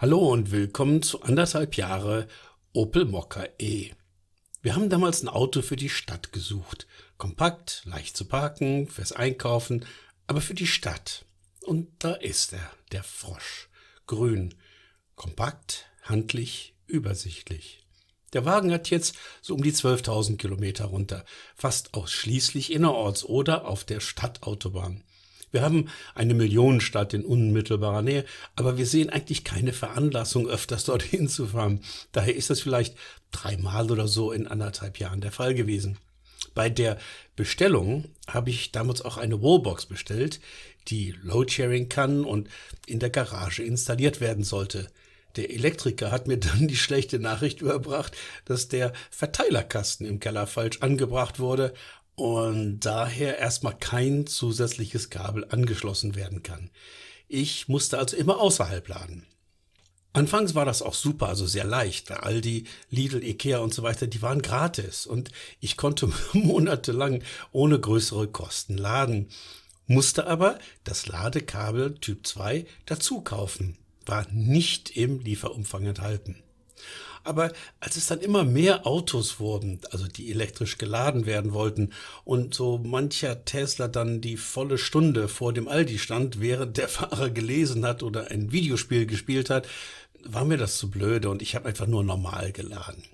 Hallo und willkommen zu 1,5 Jahre Opel Mokka E. Wir haben damals ein Auto für die Stadt gesucht. Kompakt, leicht zu parken, fürs Einkaufen, aber für die Stadt. Und da ist er, der Frosch. Grün, kompakt, handlich, übersichtlich. Der Wagen hat jetzt so um die 12.000 Kilometer runter, fast ausschließlich innerorts oder auf der Stadtautobahn. Wir haben eine Millionenstadt in unmittelbarer Nähe, aber wir sehen eigentlich keine Veranlassung, öfters dorthin zu fahren. Daher ist das vielleicht dreimal oder so in 1,5 Jahren der Fall gewesen. Bei der Bestellung habe ich damals auch eine Wallbox bestellt, die Loadsharing kann und in der Garage installiert werden sollte. Der Elektriker hat mir dann die schlechte Nachricht überbracht, dass der Verteilerkasten im Keller falsch angebracht wurde und daher erstmal kein zusätzliches Kabel angeschlossen werden kann. Ich musste also immer außerhalb laden. Anfangs war das auch super, also sehr leicht. Aldi, Lidl, Ikea und so weiter, die waren gratis und ich konnte monatelang ohne größere Kosten laden, musste aber das Ladekabel Typ 2 dazu kaufen, war nicht im Lieferumfang enthalten. Aber als es dann immer mehr Autos wurden, also die elektrisch geladen werden wollten und so mancher Tesla dann die volle Stunde vor dem Aldi stand, während der Fahrer gelesen hat oder ein Videospiel gespielt hat, war mir das zu blöde und ich habe einfach nur normal geladen.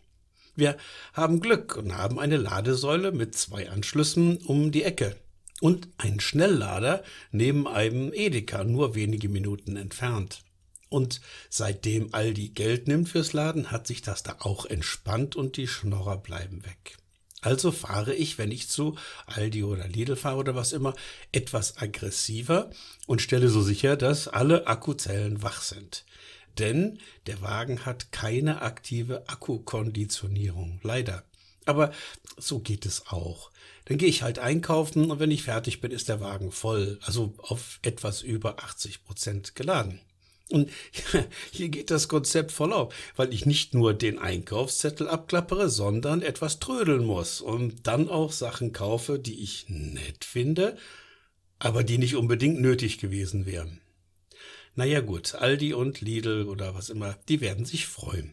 Wir haben Glück und haben eine Ladesäule mit 2 Anschlüssen um die Ecke und einen Schnelllader neben einem Edeka, nur wenige Minuten entfernt. Und seitdem Aldi Geld nimmt fürs Laden, hat sich das da auch entspannt und die Schnorrer bleiben weg. Also fahre ich, wenn ich zu Aldi oder Lidl fahre oder was immer, etwas aggressiver und stelle so sicher, dass alle Akkuzellen wach sind. Denn der Wagen hat keine aktive Akkukonditionierung, leider. Aber so geht es auch. Dann gehe ich halt einkaufen und wenn ich fertig bin, ist der Wagen voll, also auf etwas über 80% geladen. Und hier geht das Konzept voll auf, weil ich nicht nur den Einkaufszettel abklappere, sondern etwas trödeln muss und dann auch Sachen kaufe, die ich nett finde, aber die nicht unbedingt nötig gewesen wären. Naja gut, Aldi und Lidl oder was immer, die werden sich freuen.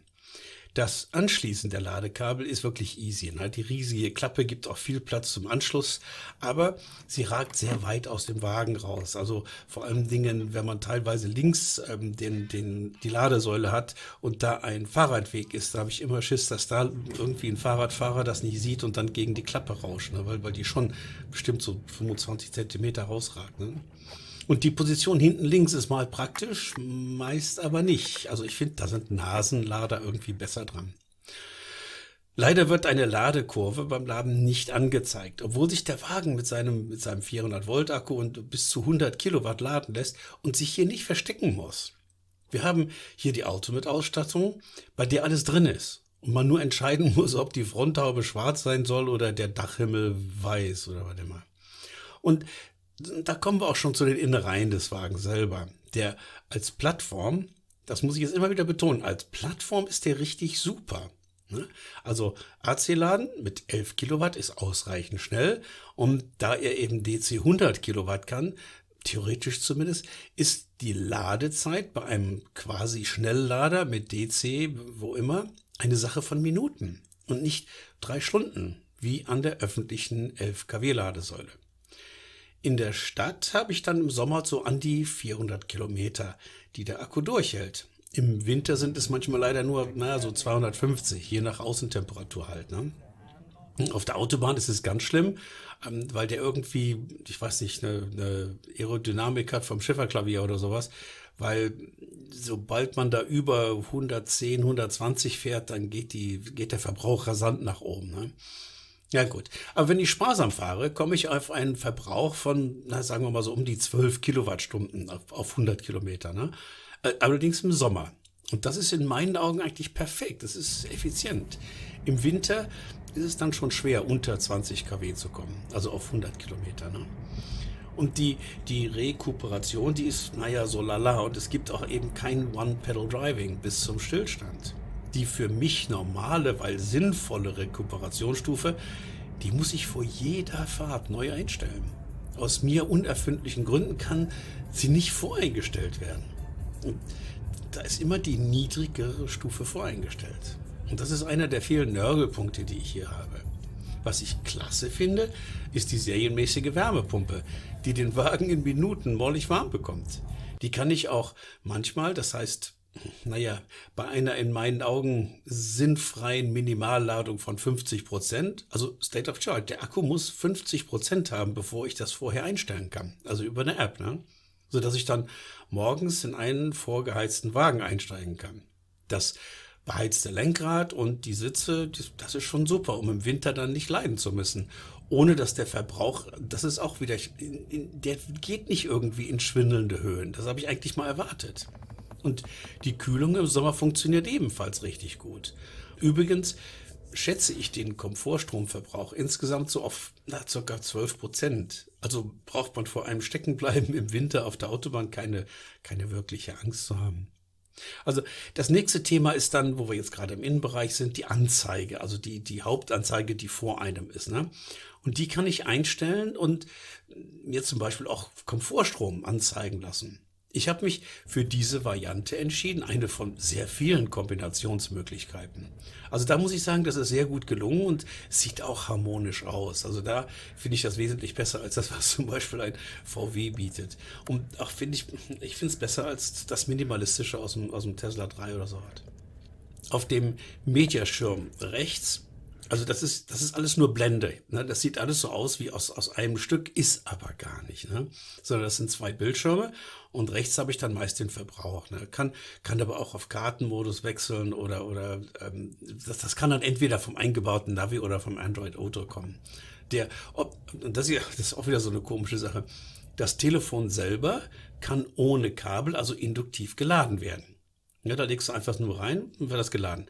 Das Anschließen der Ladekabel ist wirklich easy. Ne? Die riesige Klappe gibt auch viel Platz zum Anschluss, aber sie ragt sehr weit aus dem Wagen raus. Also vor allem Dingen, wenn man teilweise links die Ladesäule hat und da ein Fahrradweg ist, da habe ich immer Schiss, dass da irgendwie ein Fahrradfahrer das nicht sieht und dann gegen die Klappe rauscht, ne? weil die schon bestimmt so 25 Zentimeter rausragt. Ne? Und die Position hinten links ist mal praktisch, meist aber nicht. Also ich finde, da sind Nasenlader irgendwie besser dran. Leider wird eine Ladekurve beim Laden nicht angezeigt, obwohl sich der Wagen mit seinem 400-Volt-Akku und bis zu 100 Kilowatt laden lässt und sich hier nicht verstecken muss. Wir haben hier die Auto mit Ausstattung, bei der alles drin ist. Und man nur entscheiden muss, ob die Fronthaube schwarz sein soll oder der Dachhimmel weiß oder was immer. Und da kommen wir auch schon zu den Innereien des Wagens selber. Der als Plattform, das muss ich jetzt immer wieder betonen, als Plattform ist der richtig super. Also AC-Laden mit 11 Kilowatt ist ausreichend schnell und da er eben DC 100 Kilowatt kann, theoretisch zumindest, ist die Ladezeit bei einem quasi Schnelllader mit DC, wo immer, eine Sache von Minuten und nicht 3 Stunden, wie an der öffentlichen 11 kW-Ladesäule. In der Stadt habe ich dann im Sommer so an die 400 Kilometer, die der Akku durchhält. Im Winter sind es manchmal leider nur so 250, je nach Außentemperatur halt. Ne? Auf der Autobahn ist es ganz schlimm, weil der irgendwie, ich weiß nicht, eine Aerodynamik hat vom Schifferklavier oder sowas, weil sobald man da über 110, 120 fährt, dann geht der Verbrauch rasant nach oben. Ne? Ja gut, aber wenn ich sparsam fahre, komme ich auf einen Verbrauch von, sagen wir mal so um die 12 Kilowattstunden auf 100 Kilometer. Ne? Allerdings im Sommer. Und das ist in meinen Augen eigentlich perfekt, das ist effizient. Im Winter ist es dann schon schwer, unter 20 kW zu kommen, also auf 100 Kilometer. Ne? Und die Rekuperation, die ist so lala und es gibt auch eben kein One-Pedal-Driving bis zum Stillstand. Die für mich normale, weil sinnvolle Rekuperationsstufe, die muss ich vor jeder Fahrt neu einstellen. Aus mir unerfindlichen Gründen kann sie nicht voreingestellt werden. Und da ist immer die niedrigere Stufe voreingestellt. Und das ist einer der vielen Nörgelpunkte, die ich hier habe. Was ich klasse finde, ist die serienmäßige Wärmepumpe, die den Wagen in Minuten mollig warm bekommt. Die kann ich auch manchmal, das heißt, naja, bei einer in meinen Augen sinnfreien Minimalladung von 50%, also State of Charge, der Akku muss 50% haben, bevor ich das vorher einstellen kann, also über eine App, ne? Sodass ich dann morgens in einen vorgeheizten Wagen einsteigen kann. Das beheizte Lenkrad und die Sitze, das ist schon super, um im Winter dann nicht leiden zu müssen. Ohne dass der Verbrauch, das ist auch wieder, der geht nicht irgendwie in schwindelnde Höhen. Das habe ich eigentlich mal erwartet. Und die Kühlung im Sommer funktioniert ebenfalls richtig gut. Übrigens schätze ich den Komfortstromverbrauch insgesamt so auf ca. 12%. Also braucht man vor einem Steckenbleiben im Winter auf der Autobahn keine wirkliche Angst zu haben. Also das nächste Thema ist dann, wo wir jetzt gerade im Innenbereich sind, die Anzeige, also die Hauptanzeige, die vor einem ist, ne? Und die kann ich einstellen und mir zum Beispiel auch Komfortstrom anzeigen lassen. Ich habe mich für diese Variante entschieden, eine von sehr vielen Kombinationsmöglichkeiten. Also da muss ich sagen, das ist sehr gut gelungen und sieht auch harmonisch aus. Also da finde ich das wesentlich besser als das, was zum Beispiel ein VW bietet. Und auch ich finde es besser als das Minimalistische aus dem Tesla 3 oder so was. Auf dem Mediaschirm rechts, also das ist alles nur Blende, ne? Das sieht alles so aus wie aus einem Stück, ist aber gar nicht, ne? Sondern das sind zwei Bildschirme und rechts habe ich dann meist den Verbrauch, ne? Kann aber auch auf Kartenmodus wechseln oder das kann dann entweder vom eingebauten Navi oder vom Android Auto kommen. Das ist auch wieder so eine komische Sache. Das Telefon selber kann ohne Kabel, also induktiv geladen werden. Ja, da legst du einfach nur rein und wird das geladen.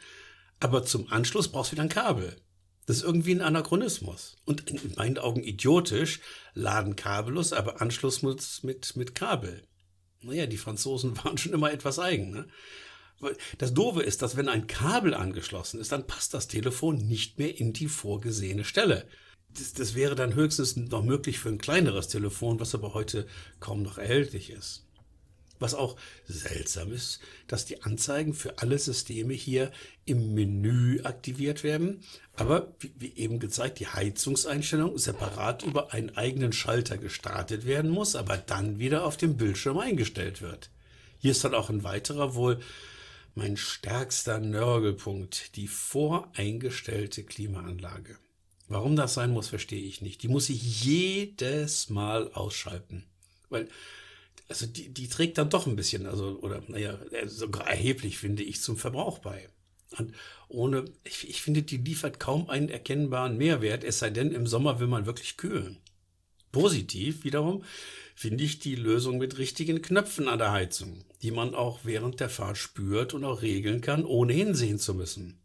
Aber zum Anschluss brauchst du wieder ein Kabel. Das ist irgendwie ein Anachronismus. Und in meinen Augen idiotisch, laden kabellos, aber Anschluss mit Kabel. Naja, die Franzosen waren schon immer etwas eigen, ne? Das Doofe ist, dass wenn ein Kabel angeschlossen ist, dann passt das Telefon nicht mehr in die vorgesehene Stelle. Das wäre dann höchstens noch möglich für ein kleineres Telefon, was aber heute kaum noch erhältlich ist. Was auch seltsam ist, dass die Anzeigen für alle Systeme hier im Menü aktiviert werden, aber wie eben gezeigt, die Heizungseinstellung separat über einen eigenen Schalter gestartet werden muss, aber dann wieder auf dem Bildschirm eingestellt wird. Hier ist dann auch ein weiterer, wohl mein stärkster Nörgelpunkt, die voreingestellte Klimaanlage. Warum das sein muss, verstehe ich nicht. Die muss ich jedes Mal ausschalten, weil also die trägt dann doch ein bisschen, also, oder naja, sogar erheblich, finde ich, zum Verbrauch bei. Und ich finde, die liefert kaum einen erkennbaren Mehrwert, es sei denn, im Sommer will man wirklich kühlen. Positiv wiederum finde ich die Lösung mit richtigen Knöpfen an der Heizung, die man auch während der Fahrt spürt und auch regeln kann, ohne hinsehen zu müssen.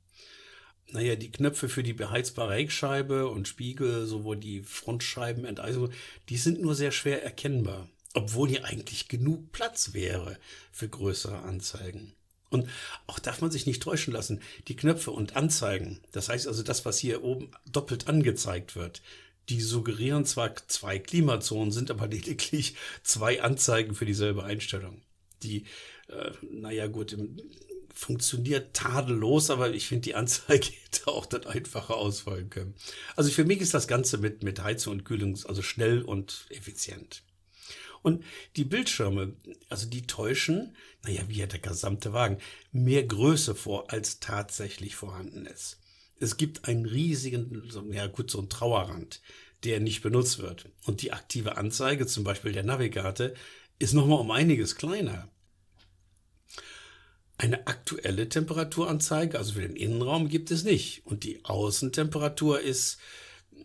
Naja, die Knöpfe für die beheizbare Heckscheibe und Spiegel, sowohl die Frontscheibenenteisung, die sind nur sehr schwer erkennbar. Obwohl hier eigentlich genug Platz wäre für größere Anzeigen. Und auch darf man sich nicht täuschen lassen, die Knöpfe und Anzeigen, das heißt also das, was hier oben doppelt angezeigt wird, die suggerieren zwar zwei Klimazonen, sind aber lediglich zwei Anzeigen für dieselbe Einstellung. Die, naja gut, funktioniert tadellos, aber ich finde, die Anzeige hätte auch dann einfacher ausfallen können. Also für mich ist das Ganze mit Heizung und Kühlung also schnell und effizient. Und die Bildschirme, also die täuschen, naja, wie ja der gesamte Wagen, mehr Größe vor, als tatsächlich vorhanden ist. Es gibt einen riesigen, so einen Trauerrand, der nicht benutzt wird. Und die aktive Anzeige, zum Beispiel der Navi-Karte, ist nochmal um einiges kleiner. Eine aktuelle Temperaturanzeige, also für den Innenraum, gibt es nicht. Und die Außentemperatur ist,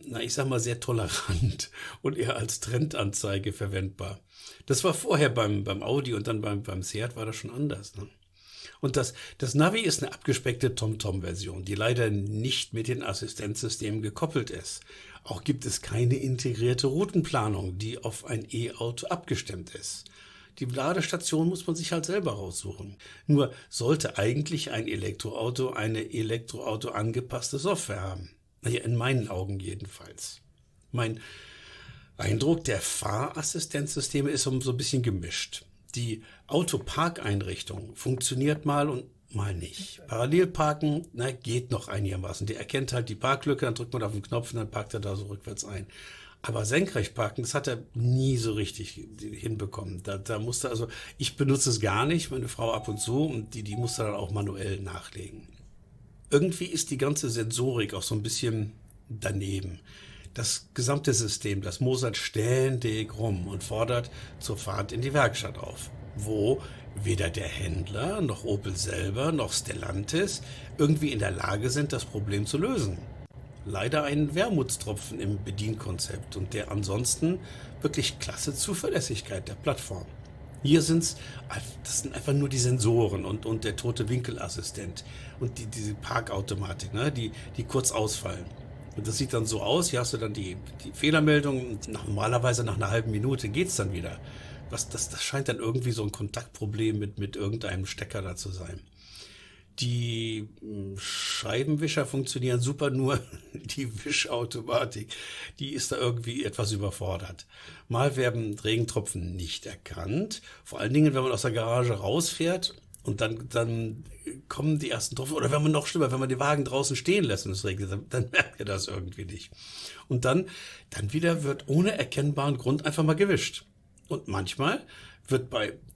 na, ich sag mal, sehr tolerant und eher als Trendanzeige verwendbar. Das war vorher beim Audi und dann beim Seat war das schon anders, ne? Und das Navi ist eine abgespeckte TomTom-Version, die leider nicht mit den Assistenzsystemen gekoppelt ist. Auch gibt es keine integrierte Routenplanung, die auf ein E-Auto abgestimmt ist. Die Ladestation muss man sich halt selber raussuchen. Nur sollte eigentlich ein Elektroauto eine Elektroauto angepasste Software haben. Naja, in meinen Augen jedenfalls. Mein Eindruck der Fahrassistenzsysteme ist so ein bisschen gemischt. Die Autoparkeinrichtung funktioniert mal und mal nicht. Parallelparken, na, geht noch einigermaßen. Der erkennt halt die Parklücke, dann drückt man auf den Knopf und dann parkt er da so rückwärts ein. Aber senkrecht parken, das hat er nie so richtig hinbekommen. Da musste, also ich benutze es gar nicht, meine Frau ab und zu, und die musste dann auch manuell nachlegen. Irgendwie ist die ganze Sensorik auch so ein bisschen daneben. Das gesamte System, das mosert ständig rum und fordert zur Fahrt in die Werkstatt auf, wo weder der Händler noch Opel selber noch Stellantis irgendwie in der Lage sind, das Problem zu lösen. Leider ein Wermutstropfen im Bedienkonzept und der ansonsten wirklich klasse Zuverlässigkeit der Plattform. Hier das sind einfach nur die Sensoren und der tote Winkelassistent und diese Parkautomatik, ne, die kurz ausfallen. Und das sieht dann so aus, hier hast du dann die Fehlermeldung, normalerweise nach einer halben Minute geht es dann wieder. Das scheint dann irgendwie so ein Kontaktproblem mit irgendeinem Stecker da zu sein. Die Scheibenwischer funktionieren super, nur die Wischautomatik, die ist da irgendwie etwas überfordert. Mal werden Regentropfen nicht erkannt, vor allen Dingen, wenn man aus der Garage rausfährt. Und dann kommen die ersten Tropfen. Oder wenn man noch schlimmer, wenn man den Wagen draußen stehen lässt und es regnet, dann merkt ihr das irgendwie nicht. Und dann wieder wird ohne erkennbaren Grund einfach mal gewischt. Und manchmal wird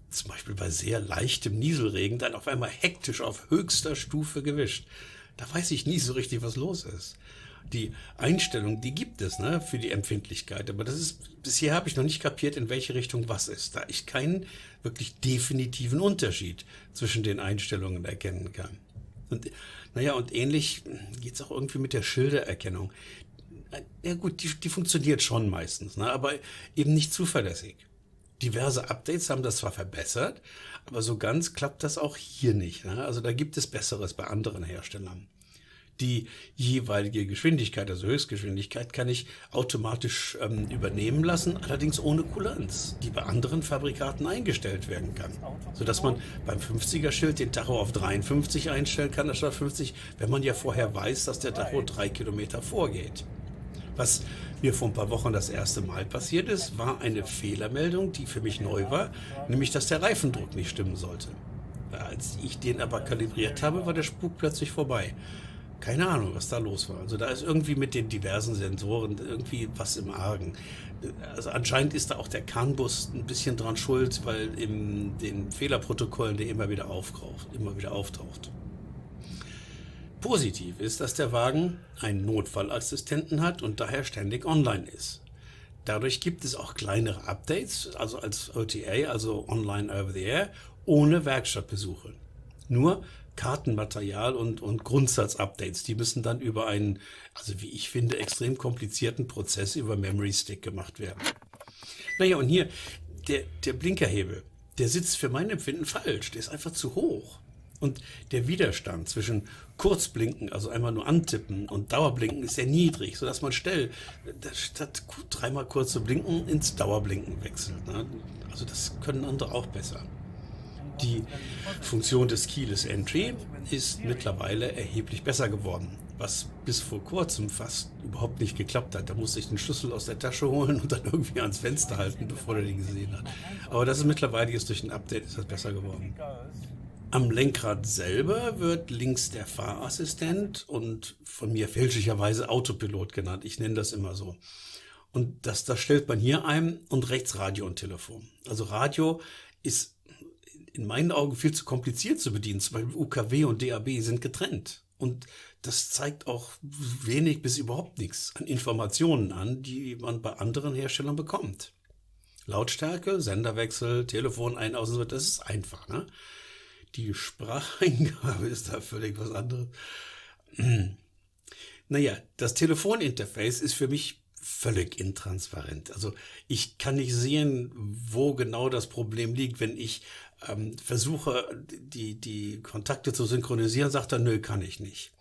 zum Beispiel bei sehr leichtem Nieselregen dann auf einmal hektisch auf höchster Stufe gewischt. Da weiß ich nie so richtig, was los ist. Die Einstellung, die gibt es, ne, für die Empfindlichkeit, aber bisher habe ich noch nicht kapiert, in welche Richtung was ist, da ich keinen wirklich definitiven Unterschied zwischen den Einstellungen erkennen kann. Und naja, und ähnlich geht es auch irgendwie mit der Schildererkennung. Ja gut, die funktioniert schon meistens, ne, aber eben nicht zuverlässig. Diverse Updates haben das zwar verbessert, aber so ganz klappt das auch hier nicht, ne? Also da gibt es Besseres bei anderen Herstellern. Die jeweilige Geschwindigkeit, also Höchstgeschwindigkeit, kann ich automatisch übernehmen lassen, allerdings ohne Kulanz, die bei anderen Fabrikaten eingestellt werden kann. Sodass man beim 50er-Schild den Tacho auf 53 einstellen kann, anstatt 50, wenn man ja vorher weiß, dass der Tacho 3 Kilometer vorgeht. Was mir vor ein paar Wochen das erste Mal passiert ist, war eine Fehlermeldung, die für mich neu war, nämlich dass der Reifendruck nicht stimmen sollte. Als ich den aber kalibriert habe, war der Spuk plötzlich vorbei. Keine Ahnung, was da los war. Also da ist irgendwie mit den diversen Sensoren irgendwie was im Argen. Also anscheinend ist da auch der CAN-Bus ein bisschen dran schuld, weil in den Fehlerprotokollen der immer wieder auftaucht. Positiv ist, dass der Wagen einen Notfallassistenten hat und daher ständig online ist. Dadurch gibt es auch kleinere Updates, also als OTA, also Online Over the Air, ohne Werkstattbesuche. Nur Kartenmaterial und Grundsatzupdates, die müssen dann über einen, also wie ich finde, extrem komplizierten Prozess über Memory Stick gemacht werden. Naja, und hier, der Blinkerhebel, der sitzt für mein Empfinden falsch, der ist einfach zu hoch. Und der Widerstand zwischen Kurzblinken, also einmal nur antippen, und Dauerblinken ist sehr niedrig, sodass man statt dreimal kurz zu blinken, ins Dauerblinken wechselt. Ne? Also das können andere auch besser. Die Funktion des Keyless Entry ist mittlerweile erheblich besser geworden, was bis vor kurzem fast überhaupt nicht geklappt hat. Da musste ich den Schlüssel aus der Tasche holen und dann irgendwie ans Fenster halten, bevor er den gesehen hat. Aber das ist mittlerweile, jetzt durch ein Update ist das besser geworden. Am Lenkrad selber wird links der Fahrassistent und von mir fälschlicherweise Autopilot genannt. Ich nenne das immer so. Und das stellt man hier ein und rechts Radio und Telefon. Also Radio ist in meinen Augen viel zu kompliziert zu bedienen. Zum Beispiel UKW und DAB sind getrennt. Und das zeigt auch wenig bis überhaupt nichts an Informationen an, die man bei anderen Herstellern bekommt. Lautstärke, Senderwechsel, Telefon ein, aus und so, das ist einfach. Ne? Die Spracheingabe ist da völlig was anderes. Naja, das Telefoninterface ist für mich völlig intransparent. Also ich kann nicht sehen, wo genau das Problem liegt. Wenn ich versuche, die Kontakte zu synchronisieren, sagt er, nö, kann ich nicht.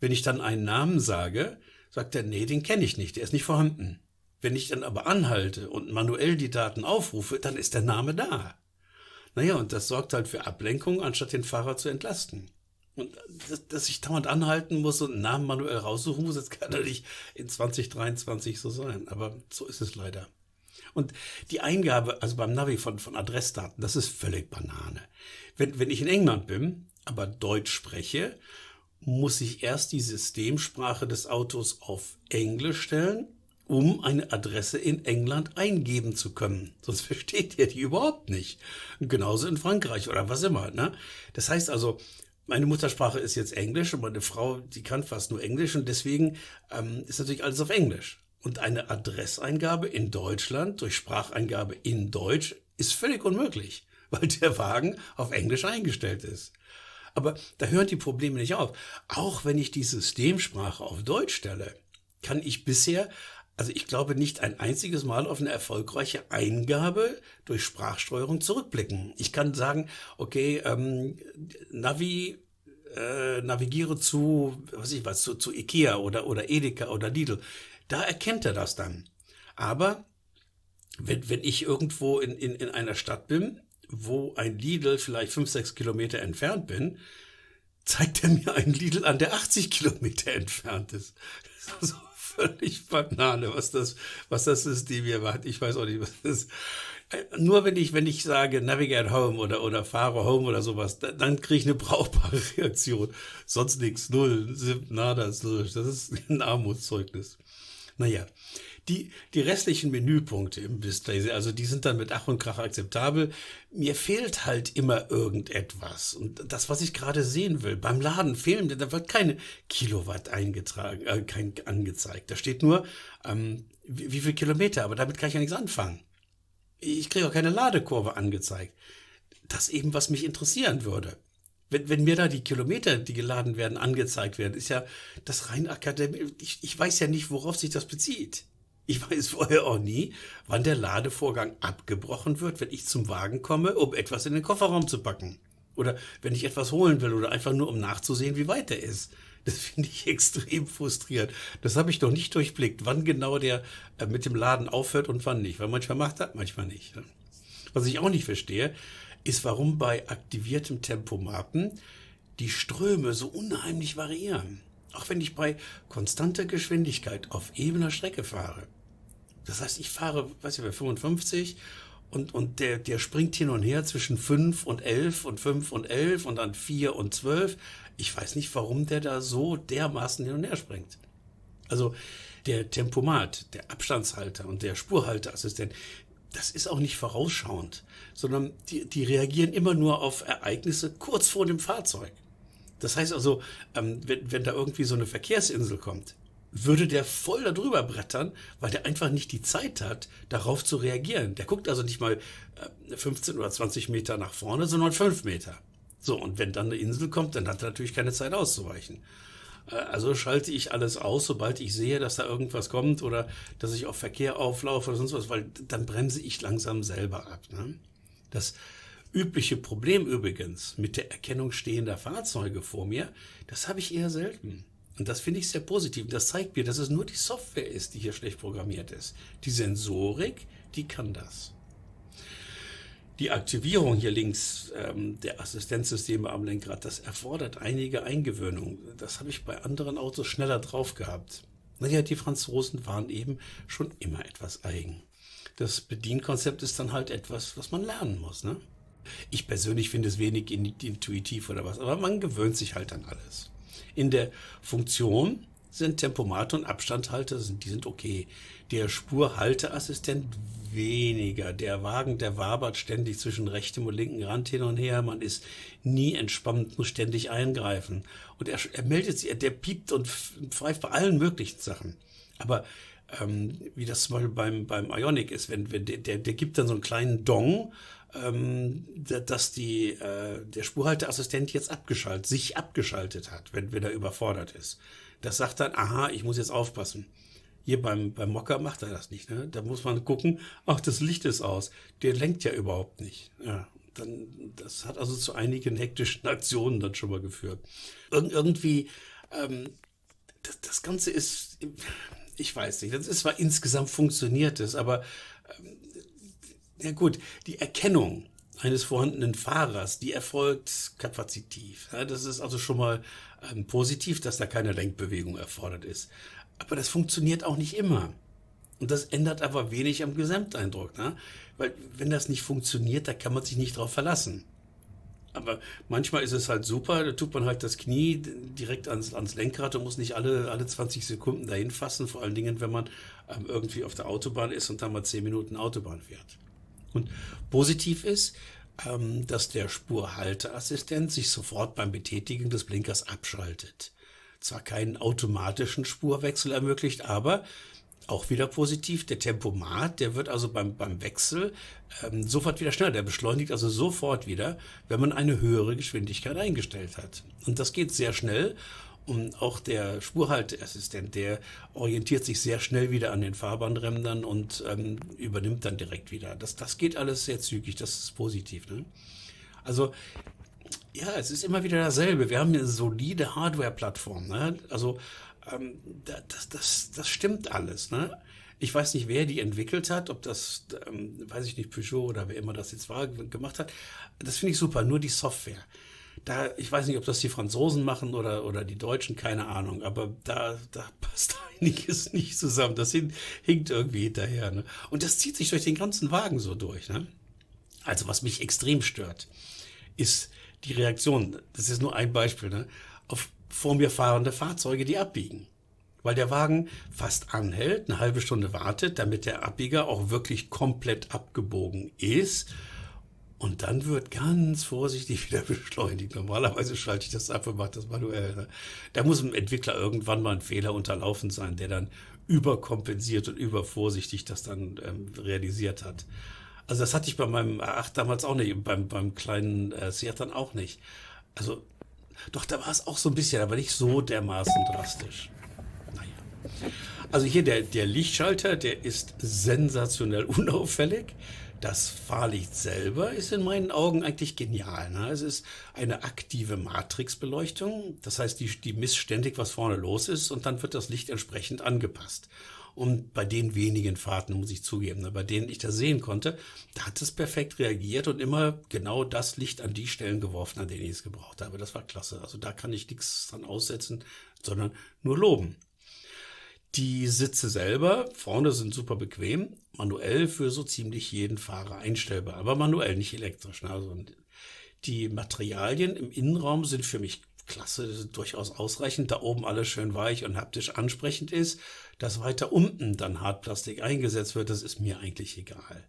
Wenn ich dann einen Namen sage, sagt er, nee, den kenne ich nicht, der ist nicht vorhanden. Wenn ich dann aber anhalte und manuell die Daten aufrufe, dann ist der Name da. Naja, und das sorgt halt für Ablenkung, anstatt den Fahrer zu entlasten. Und dass ich dauernd anhalten muss und einen Namen manuell raussuchen muss, das kann doch nicht in 2023 so sein. Aber so ist es leider. Und die Eingabe, also beim Navi von Adressdaten, das ist völlig Banane. Wenn ich in England bin, aber Deutsch spreche, muss ich erst die Systemsprache des Autos auf Englisch stellen, um eine Adresse in England eingeben zu können. Sonst versteht ihr die überhaupt nicht. Genauso in Frankreich oder was immer, ne? Das heißt also, meine Muttersprache ist jetzt Englisch und meine Frau, die kann fast nur Englisch und deswegen ist natürlich alles auf Englisch. Und eine Adresseingabe in Deutschland durch Spracheingabe in Deutsch ist völlig unmöglich, weil der Wagen auf Englisch eingestellt ist. Aber da hören die Probleme nicht auf. Auch wenn ich die Systemsprache auf Deutsch stelle, kann ich bisher, also ich glaube, nicht ein einziges Mal auf eine erfolgreiche Eingabe durch Sprachsteuerung zurückblicken. Ich kann sagen, okay, navigiere zu, was weiß ich was, zu Ikea oder Edeka oder Lidl. Da erkennt er das dann. Aber wenn ich irgendwo in einer Stadt bin, wo ein Lidl vielleicht 5-6 Kilometer entfernt bin, zeigt er mir einen Lidl an, der 80 Kilometer entfernt ist. Das ist so völlig Banane, was das System hier macht. Ich weiß auch nicht, was das ist. Nur wenn ich sage, navigate home oder fahre home oder sowas, dann kriege ich eine brauchbare Reaktion. Sonst nichts, null, nada, das ist ein Armutszeugnis. Naja, die restlichen Menüpunkte im Display, also die sind dann mit Ach und Krach akzeptabel. Mir fehlt halt immer irgendetwas. Und das, was ich gerade sehen will, beim Laden fehlen, da wird keine Kilowatt eingetragen, kein angezeigt. Da steht nur, wie viel Kilometer, aber damit kann ich ja nichts anfangen. Ich kriege auch keine Ladekurve angezeigt. Das eben, was mich interessieren würde. Wenn mir da die Kilometer, die geladen werden, angezeigt werden, ist ja das rein akademisch. Ich weiß ja nicht, worauf sich das bezieht. Ich weiß vorher auch nie, wann der Ladevorgang abgebrochen wird, wenn ich zum Wagen komme, um etwas in den Kofferraum zu packen. Oder wenn ich etwas holen will oder einfach nur, um nachzusehen, wie weit er ist. Das finde ich extrem frustrierend. Das habe ich noch nicht durchblickt, wann genau der mit dem Laden aufhört und wann nicht. Weil manchmal macht er, manchmal nicht. Was ich auch nicht verstehe, ist, warum bei aktiviertem Tempomaten die Ströme so unheimlich variieren. Auch wenn ich bei konstanter Geschwindigkeit auf ebener Strecke fahre. Das heißt, ich fahre, weiß ich, bei 55 und der springt hin und her zwischen 5 und 11 und 5 und 11 und dann 4 und 12. Ich weiß nicht, warum der da so dermaßen hin und her springt. Also der Tempomat, der Abstandshalter und der Spurhalteassistent, das ist auch nicht vorausschauend, sondern die reagieren immer nur auf Ereignisse kurz vor dem Fahrzeug. Das heißt also, wenn da irgendwie so eine Verkehrsinsel kommt, würde der voll da drüber brettern, weil der einfach nicht die Zeit hat, darauf zu reagieren. Der guckt also nicht mal 15 oder 20 Meter nach vorne, sondern 5 Meter. So, und wenn dann eine Insel kommt, dann hat er natürlich keine Zeit auszuweichen. Also schalte ich alles aus, sobald ich sehe, dass da irgendwas kommt oder dass ich auf Verkehr auflaufe oder sonst was, weil dann bremse ich langsam selber ab, ne? Das übliche Problem übrigens mit der Erkennung stehender Fahrzeuge vor mir, das habe ich eher selten. Und das finde ich sehr positiv. Das zeigt mir, dass es nur die Software ist, die hier schlecht programmiert ist. Die Sensorik, die kann das. Die Aktivierung hier links der Assistenzsysteme am Lenkrad, das erfordert einige Eingewöhnung. Das habe ich bei anderen Autos schneller drauf gehabt. Naja, die Franzosen waren eben schon immer etwas eigen. Das Bedienkonzept ist dann halt etwas, was man lernen muss, ne? Ich persönlich finde es wenig intuitiv oder was, aber man gewöhnt sich halt an alles. In der Funktion sind Tempomat und Abstandhalter, die sind okay. Der Spurhalteassistent weniger. Der Wagen, der wabert ständig zwischen rechtem und linken Rand hin und her. Man ist nie entspannt, muss ständig eingreifen. Und er meldet sich, der piept und pfeift bei allen möglichen Sachen. Aber wie das zum Beispiel beim Ioniq ist, wenn der gibt dann so einen kleinen Dong, dass der Spurhalteassistent jetzt sich abgeschaltet hat, wenn er überfordert ist. Das sagt dann, aha, ich muss jetzt aufpassen. Hier beim Mokka macht er das nicht, ne? Da muss man gucken, ach, das Licht ist aus. Der lenkt ja überhaupt nicht. Ja, dann, das hat also zu einigen hektischen Aktionen dann schon mal geführt. Irgendwie, das Ganze ist, ich weiß nicht, das ist zwar insgesamt funktioniert es, aber ja gut, die Erkennung eines vorhandenen Fahrers, die erfolgt kapazitiv. Ja, das ist also schon mal positiv, dass da keine Lenkbewegung erfordert ist. Aber das funktioniert auch nicht immer. Und das ändert aber wenig am Gesamteindruck, ne? Weil wenn das nicht funktioniert, da kann man sich nicht drauf verlassen. Aber manchmal ist es halt super, da tut man halt das Knie direkt ans Lenkrad und muss nicht alle 20 Sekunden dahin fassen, vor allen Dingen, wenn man irgendwie auf der Autobahn ist und dann mal 10 Minuten Autobahn fährt. Und positiv ist, dass der Spurhalteassistent sich sofort beim Betätigen des Blinkers abschaltet. Zwar keinen automatischen Spurwechsel ermöglicht, aber auch wieder positiv, der Tempomat, der wird also beim Wechsel sofort wieder schneller. Der beschleunigt also sofort wieder, wenn man eine höhere Geschwindigkeit eingestellt hat. Und das geht sehr schnell. Und auch der Spurhalteassistent, der orientiert sich sehr schnell wieder an den Fahrbahnrändern und übernimmt dann direkt wieder. Das geht alles sehr zügig, das ist positiv, ne? Also, ja, es ist immer wieder dasselbe. Wir haben eine solide Hardware-Plattform, ne? Also, das stimmt alles, ne? Ich weiß nicht, wer die entwickelt hat, ob das, weiß ich nicht, Peugeot oder wer immer das jetzt war, gemacht hat. Das finde ich super, nur die Software. Da, ich weiß nicht, ob das die Franzosen machen oder die Deutschen, keine Ahnung, aber da passt einiges nicht zusammen. Das hinkt irgendwie hinterher, ne? Und das zieht sich durch den ganzen Wagen so durch, ne? Also was mich extrem stört, ist die Reaktion. Das ist nur ein Beispiel, ne? Auf vor mir fahrende Fahrzeuge, die abbiegen. Weil der Wagen fast anhält, eine halbe Stunde wartet, damit der Abbieger auch wirklich komplett abgebogen ist. Und dann wird ganz vorsichtig wieder beschleunigt. Normalerweise schalte ich das ab und mache das manuell, ne? Da muss dem Entwickler irgendwann mal ein Fehler unterlaufen sein, der dann überkompensiert und übervorsichtig das dann realisiert hat. Also das hatte ich bei meinem A8 damals auch nicht, beim kleinen Seat dann auch nicht. Also doch, da war es auch so ein bisschen, aber nicht so dermaßen drastisch. Naja. Also hier der Lichtschalter, der ist sensationell unauffällig. Das Fahrlicht selber ist in meinen Augen eigentlich genial, ne? Es ist eine aktive Matrixbeleuchtung. Das heißt, die misst ständig, was vorne los ist, und dann wird das Licht entsprechend angepasst. Und bei den wenigen Fahrten, muss ich zugeben, ne, bei denen ich das sehen konnte, da hat es perfekt reagiert und immer genau das Licht an die Stellen geworfen, an denen ich es gebraucht habe. Das war klasse. Also da kann ich nichts dran aussetzen, sondern nur loben. Die Sitze selber vorne sind super bequem, manuell für so ziemlich jeden Fahrer einstellbar, aber manuell, nicht elektrisch, ne? Also die Materialien im Innenraum sind für mich klasse, durchaus ausreichend, da oben alles schön weich und haptisch ansprechend ist. Dass weiter unten dann Hartplastik eingesetzt wird, das ist mir eigentlich egal.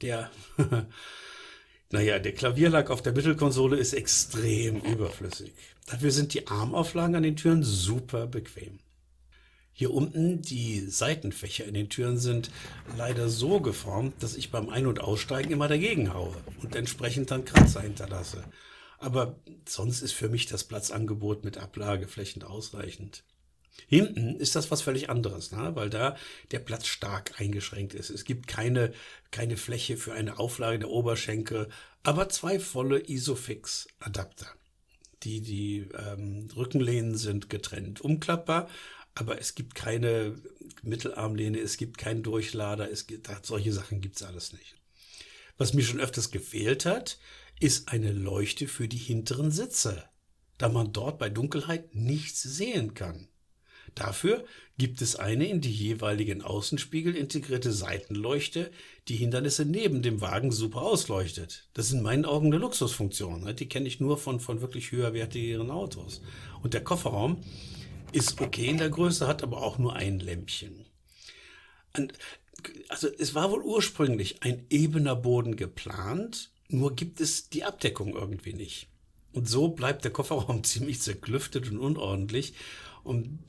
Der Klavierlack auf der Mittelkonsole ist extrem überflüssig. Dafür sind die Armauflagen an den Türen super bequem. Hier unten die Seitenfächer in den Türen sind leider so geformt, dass ich beim Ein- und Aussteigen immer dagegen haue und entsprechend dann Kratzer hinterlasse. Aber sonst ist für mich das Platzangebot mit Ablageflächen ausreichend. Hinten ist das was völlig anderes, ne? Weil da der Platz stark eingeschränkt ist. Es gibt keine Fläche für eine Auflage der Oberschenkel, aber zwei volle Isofix-Adapter. Die Rückenlehnen sind getrennt umklappbar, aber es gibt keine Mittelarmlehne, es gibt keinen Durchlader, solche Sachen gibt es alles nicht. Was mir schon öfters gefehlt hat, ist eine Leuchte für die hinteren Sitze, da man dort bei Dunkelheit nichts sehen kann. Dafür gibt es eine in die jeweiligen Außenspiegel integrierte Seitenleuchte, die Hindernisse neben dem Wagen super ausleuchtet. Das ist in meinen Augen eine Luxusfunktion, ne? Die kenne ich nur von wirklich höherwertigeren Autos. Und der Kofferraum ist okay in der Größe, hat aber auch nur ein Lämpchen. Also es war wohl ursprünglich ein ebener Boden geplant, nur gibt es die Abdeckung irgendwie nicht. Und so bleibt der Kofferraum ziemlich zerklüftet und unordentlich. Und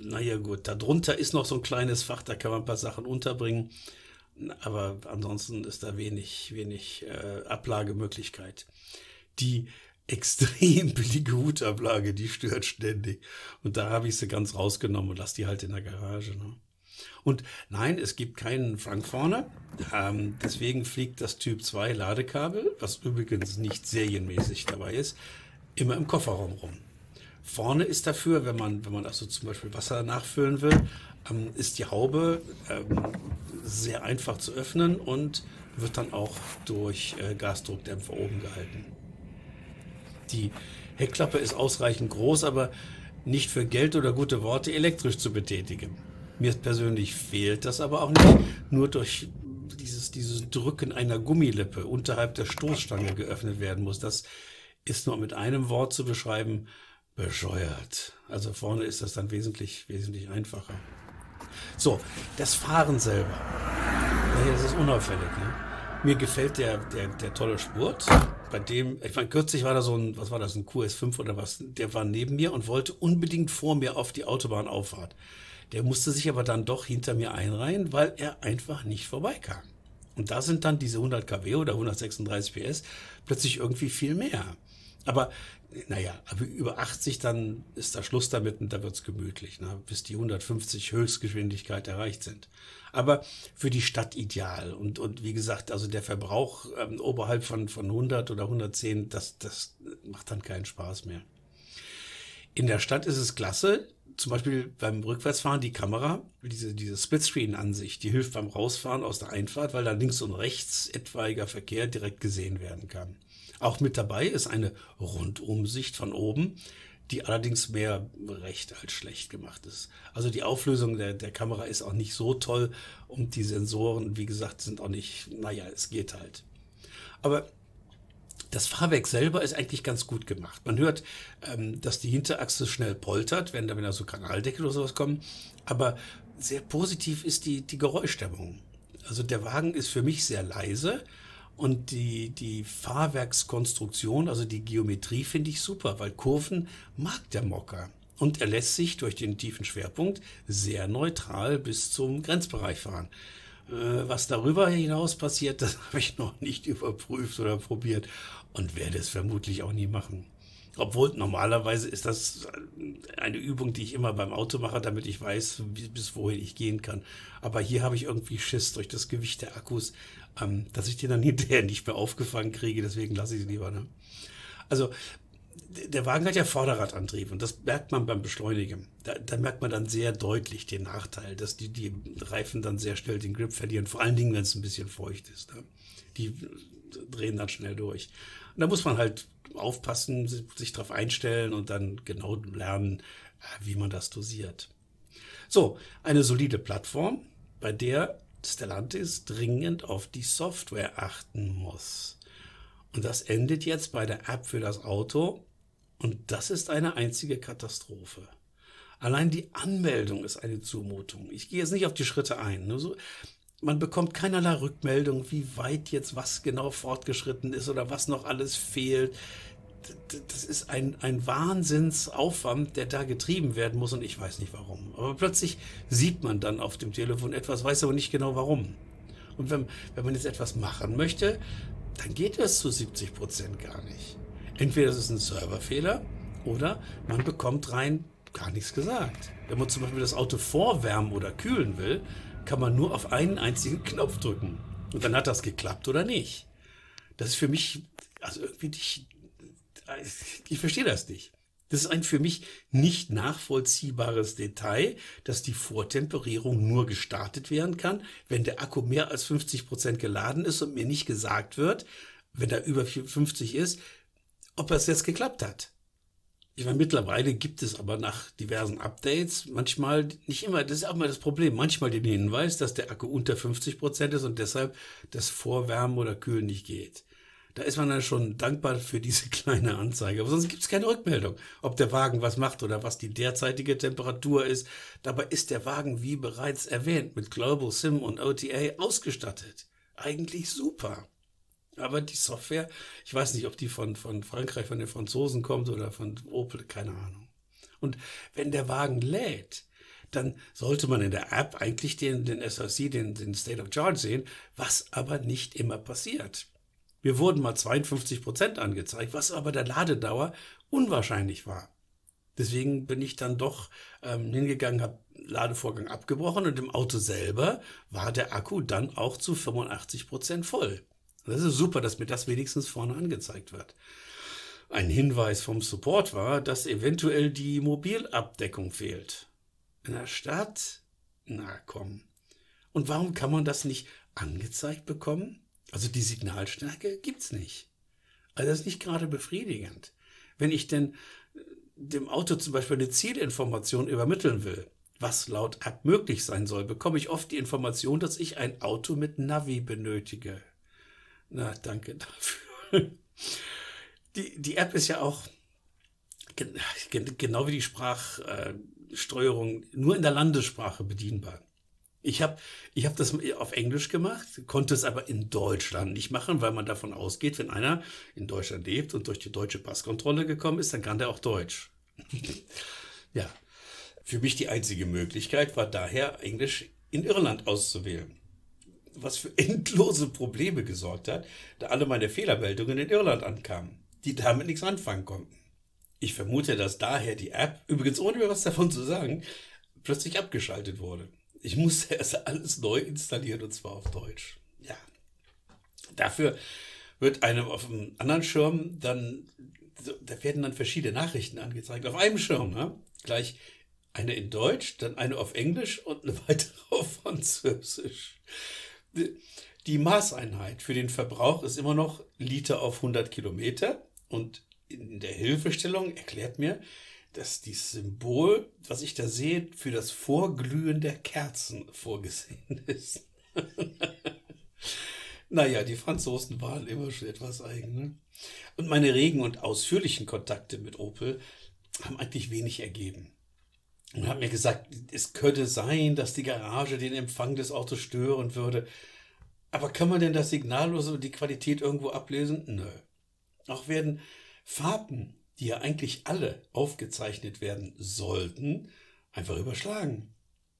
naja gut, darunter ist noch so ein kleines Fach, da kann man ein paar Sachen unterbringen. Aber ansonsten ist da wenig Ablagemöglichkeit. Die extrem billige Hutablage, die stört ständig. Und da habe ich sie ganz rausgenommen und lasse die halt in der Garage, ne? Und nein, es gibt keinen Frank vorne. Deswegen fliegt das Typ 2 Ladekabel, was übrigens nicht serienmäßig dabei ist, immer im Kofferraum rum. Vorne ist dafür, wenn man also zum Beispiel Wasser nachfüllen will, ist die Haube sehr einfach zu öffnen und wird dann auch durch Gasdruckdämpfer oben gehalten. Die Heckklappe ist ausreichend groß, aber nicht für Geld oder gute Worte elektrisch zu betätigen. Mir persönlich fehlt das aber auch nicht. Nur durch dieses Drücken einer Gummilippe unterhalb der Stoßstange geöffnet werden muss. Das ist nur mit einem Wort zu beschreiben: bescheuert. Also vorne ist das dann wesentlich einfacher. So, das Fahren selber. Ja, das ist unauffällig. Ne? Mir gefällt der tolle Spurt. Bei dem, ich meine, kürzlich war da so ein, was war das, ein QS5 oder was? Der war neben mir und wollte unbedingt vor mir auf die Autobahnauffahrt. Der musste sich aber dann doch hinter mir einreihen, weil er einfach nicht vorbeikam. Und da sind dann diese 100 kW oder 136 PS plötzlich irgendwie viel mehr. Aber naja, über 80 dann ist da Schluss damit und da wird es gemütlich, ne? Bis die 150 Höchstgeschwindigkeit erreicht sind. Aber für die Stadt ideal. Und wie gesagt, also der Verbrauch oberhalb von 100 oder 110, das macht dann keinen Spaß mehr. In der Stadt ist es klasse. Zum Beispiel beim Rückwärtsfahren die Kamera, diese Splitscreen-Ansicht, die hilft beim Rausfahren aus der Einfahrt, weil dann links und rechts etwaiger Verkehr direkt gesehen werden kann. Auch mit dabei ist eine Rundumsicht von oben, die allerdings mehr recht als schlecht gemacht ist. Also die Auflösung der Kamera ist auch nicht so toll und die Sensoren, wie gesagt, sind auch nicht, naja, es geht halt. Aber das Fahrwerk selber ist eigentlich ganz gut gemacht. Man hört, dass die Hinterachse schnell poltert, wenn da so Kanaldeckel oder sowas kommen. Aber sehr positiv ist die Geräuschdämmung. Also der Wagen ist für mich sehr leise und die Fahrwerkskonstruktion, also die Geometrie, finde ich super, weil Kurven mag der Mokka. Und er lässt sich durch den tiefen Schwerpunkt sehr neutral bis zum Grenzbereich fahren. Was darüber hinaus passiert, das habe ich noch nicht überprüft oder probiert und werde es vermutlich auch nie machen. Obwohl normalerweise ist das eine Übung, die ich immer beim Auto mache, damit ich weiß, bis wohin ich gehen kann. Aber hier habe ich irgendwie Schiss durch das Gewicht der Akkus, dass ich die dann hinterher nicht mehr aufgefangen kriege. Deswegen lasse ich sie lieber. Ne? Also der Wagen hat ja Vorderradantrieb und das merkt man beim Beschleunigen. Da merkt man dann sehr deutlich den Nachteil, dass die Reifen dann sehr schnell den Grip verlieren, vor allen Dingen, wenn es ein bisschen feucht ist. Ne? Die drehen dann schnell durch. Und da muss man halt aufpassen, sich darauf einstellen und dann genau lernen, wie man das dosiert. So, eine solide Plattform, bei der Stellantis dringend auf die Software achten muss. Und das endet jetzt bei der App für das Auto. Und das ist eine einzige Katastrophe. Allein die Anmeldung ist eine Zumutung. Ich gehe jetzt nicht auf die Schritte ein. Nur so, man bekommt keinerlei Rückmeldung, wie weit jetzt was genau fortgeschritten ist oder was noch alles fehlt. Das ist ein Wahnsinnsaufwand, der da getrieben werden muss und ich weiß nicht warum. Aber plötzlich sieht man dann auf dem Telefon etwas, weiß aber nicht genau warum. Und wenn man jetzt etwas machen möchte, dann geht das zu 70% gar nicht. Entweder es ist ein Serverfehler oder man bekommt rein gar nichts gesagt. Wenn man zum Beispiel das Auto vorwärmen oder kühlen will, kann man nur auf einen einzigen Knopf drücken. Und dann hat das geklappt oder nicht. Das ist für mich, also irgendwie nicht, ich verstehe das nicht. Das ist ein für mich nicht nachvollziehbares Detail, dass die Vortemperierung nur gestartet werden kann, wenn der Akku mehr als 50% geladen ist und mir nicht gesagt wird, wenn er über 50 ist, ob das jetzt geklappt hat. Ich meine, mittlerweile gibt es aber nach diversen Updates manchmal, nicht immer, das ist auch mal das Problem, manchmal den Hinweis, dass der Akku unter 50% ist und deshalb das Vorwärmen oder Kühlen nicht geht. Da ist man dann schon dankbar für diese kleine Anzeige. Aber sonst gibt es keine Rückmeldung, ob der Wagen was macht oder was die derzeitige Temperatur ist. Dabei ist der Wagen, wie bereits erwähnt, mit Global SIM und OTA ausgestattet. Eigentlich super. Aber die Software, ich weiß nicht, ob die von Frankreich, von den Franzosen kommt oder von Opel, keine Ahnung. Und wenn der Wagen lädt, dann sollte man in der App eigentlich den SOC, den State of Charge sehen, was aber nicht immer passiert. Wir wurden mal 52% angezeigt, was aber der Ladedauer unwahrscheinlich war. Deswegen bin ich dann doch hingegangen, habe Ladevorgang abgebrochen und im Auto selber war der Akku dann auch zu 85% voll. Und das ist super, dass mir das wenigstens vorne angezeigt wird. Ein Hinweis vom Support war, dass eventuell die Mobilabdeckung fehlt. In der Stadt? Na komm. Und warum kann man das nicht angezeigt bekommen? Also die Signalstärke gibt's nicht. Also das ist nicht gerade befriedigend. Wenn ich denn dem Auto zum Beispiel eine Zielinformation übermitteln will, was laut App möglich sein soll, bekomme ich oft die Information, dass ich ein Auto mit Navi benötige. Na, danke dafür. Die App ist ja auch, genau wie die Sprachsteuerung, nur in der Landessprache bedienbar. Ich hab das auf Englisch gemacht, konnte es aber in Deutschland nicht machen, weil man davon ausgeht, wenn einer in Deutschland lebt und durch die deutsche Passkontrolle gekommen ist, dann kann der auch Deutsch. Ja, für mich die einzige Möglichkeit war daher, Englisch in Irland auszuwählen. Was für endlose Probleme gesorgt hat, da alle meine Fehlermeldungen in Irland ankamen, die damit nichts anfangen konnten. Ich vermute, dass daher die App, übrigens ohne mir was davon zu sagen, plötzlich abgeschaltet wurde. Ich musste erst alles neu installieren, und zwar auf Deutsch. Ja. Dafür wird einem auf einem anderen Schirm dann, da werden dann verschiedene Nachrichten angezeigt. Auf einem Schirm, ne? Gleich eine in Deutsch, dann eine auf Englisch und eine weitere auf Französisch. Die Maßeinheit für den Verbrauch ist immer noch Liter auf 100 Kilometer. Und in der Hilfestellung erklärt mir, dass dieses Symbol, was ich da sehe, für das Vorglühen der Kerzen vorgesehen ist. Naja, die Franzosen waren immer schon etwas eigen. Ne? Und meine regen und ausführlichen Kontakte mit Opel haben eigentlich wenig ergeben. Und haben mir gesagt, es könnte sein, dass die Garage den Empfang des Autos stören würde. Aber kann man denn das Signal oder so die Qualität irgendwo ablesen? Nö. Auch werden Fahrten, die ja eigentlich alle aufgezeichnet werden sollten, einfach überschlagen.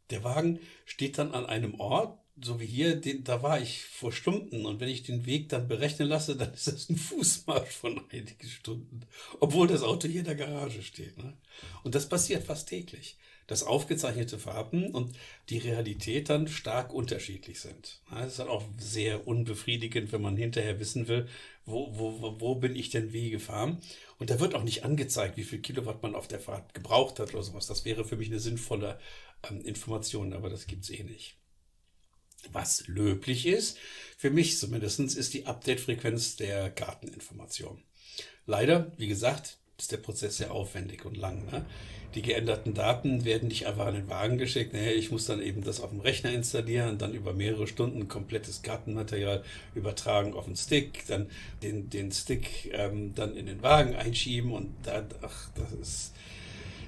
Der Wagen steht dann an einem Ort, so wie hier, da war ich vor Stunden, und wenn ich den Weg dann berechnen lasse, dann ist das ein Fußmarsch von einigen Stunden, obwohl das Auto hier in der Garage steht. Ne? Und das passiert fast täglich, dass aufgezeichnete Fahrten und die Realität dann stark unterschiedlich sind. Das ist dann auch sehr unbefriedigend, wenn man hinterher wissen will, wo bin ich denn wie gefahren? Und da wird auch nicht angezeigt, wie viel Kilowatt man auf der Fahrt gebraucht hat oder sowas. Das wäre für mich eine sinnvolle Information, aber das gibt es eh nicht. Was löblich ist, für mich zumindest, ist die Update-Frequenz der Karteninformation. Leider, wie gesagt, ist der Prozess sehr aufwendig und lang. Ne? Die geänderten Daten werden nicht einfach an den Wagen geschickt. Naja, ich muss dann eben das auf dem Rechner installieren, dann über mehrere Stunden komplettes Kartenmaterial übertragen auf den Stick, dann den Stick dann in den Wagen einschieben und da, ach,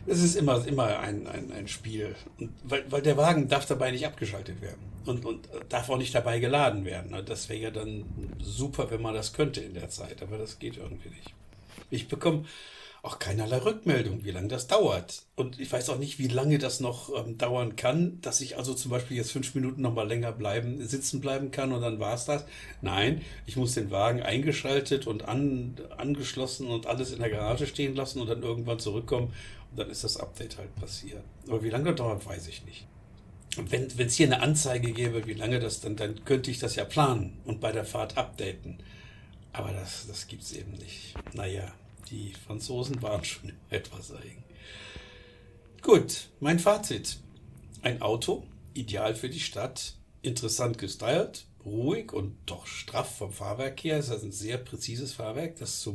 das ist immer ein Spiel. Und weil der Wagen darf dabei nicht abgeschaltet werden und darf auch nicht dabei geladen werden. Das wäre ja dann super, wenn man das könnte in der Zeit, aber das geht irgendwie nicht. Ich bekomme auch keinerlei Rückmeldung, wie lange das dauert. Und ich weiß auch nicht, wie lange das noch dauern kann, dass ich also zum Beispiel jetzt 5 Minuten nochmal länger sitzen bleiben kann und dann war es das. Nein, ich muss den Wagen eingeschaltet und angeschlossen und alles in der Garage stehen lassen und dann irgendwann zurückkommen. Und dann ist das Update halt passiert. Aber wie lange das dauert, weiß ich nicht. Und wenn es hier eine Anzeige gäbe, wie lange das, dann könnte ich das ja planen und bei der Fahrt updaten. Aber das gibt es eben nicht. Naja, die Franzosen waren schon etwas eigen. Gut, mein Fazit. Ein Auto, ideal für die Stadt, interessant gestylt, ruhig und doch straff vom Fahrwerk her. Es ist also ein sehr präzises Fahrwerk, das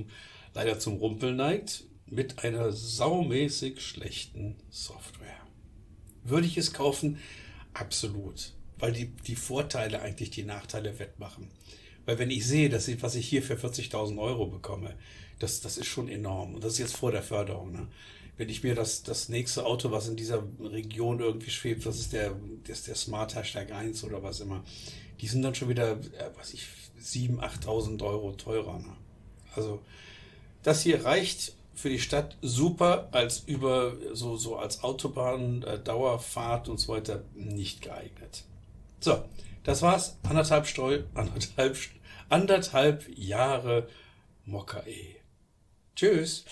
leider zum Rumpeln neigt, mit einer saumäßig schlechten Software. Würde ich es kaufen? Absolut, weil die Vorteile eigentlich die Nachteile wettmachen. Weil wenn ich sehe, was ich hier für 40.000 Euro bekomme, das ist schon enorm. Und das ist jetzt vor der Förderung. Ne? Wenn ich mir das nächste Auto, was in dieser Region irgendwie schwebt, das ist der Smart Hashtag 1 oder was immer, die sind dann schon wieder, was ich, 7.000, 8.000 Euro teurer. Ne? Also das hier reicht für die Stadt super, als so als Autobahn, Dauerfahrt und so weiter nicht geeignet. So, das war's. Anderthalb Jahre Mokka E. Tschüss.